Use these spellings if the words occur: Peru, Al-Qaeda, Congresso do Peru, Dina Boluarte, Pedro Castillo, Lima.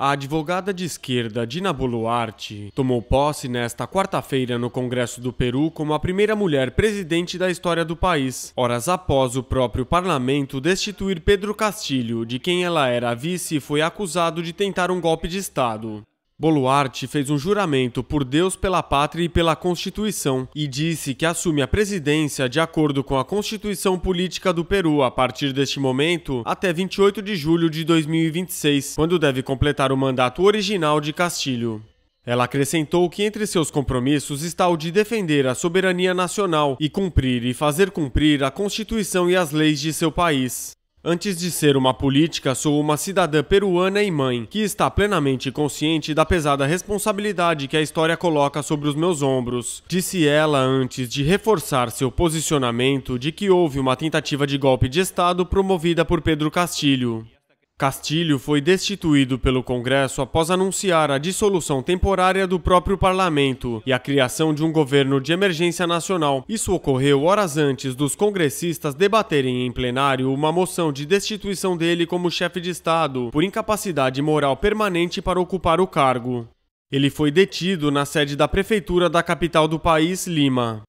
A advogada de esquerda Dina Boluarte tomou posse nesta quarta-feira no Congresso do Peru como a primeira mulher presidente da história do país, horas após o próprio parlamento destituir Pedro Castillo, de quem ela era vice e foi acusado de tentar um golpe de Estado. Boluarte fez um juramento por Deus, pela pátria e pela Constituição e disse que assume a presidência de acordo com a Constituição Política do Peru a partir deste momento até 28 de julho de 2026, quando deve completar o mandato original de Castillo. Ela acrescentou que entre seus compromissos está o de defender a soberania nacional e cumprir e fazer cumprir a Constituição e as leis de seu país. Antes de ser uma política, sou uma cidadã peruana e mãe, que está plenamente consciente da pesada responsabilidade que a história coloca sobre os meus ombros, disse ela antes de reforçar seu posicionamento de que houve uma tentativa de golpe de Estado promovida por Pedro Castillo. Castillo foi destituído pelo Congresso após anunciar a dissolução temporária do próprio parlamento e a criação de um governo de emergência nacional. Isso ocorreu horas antes dos congressistas debaterem em plenário uma moção de destituição dele como chefe de Estado, por incapacidade moral permanente para ocupar o cargo. Ele foi detido na sede da prefeitura da capital do país, Lima.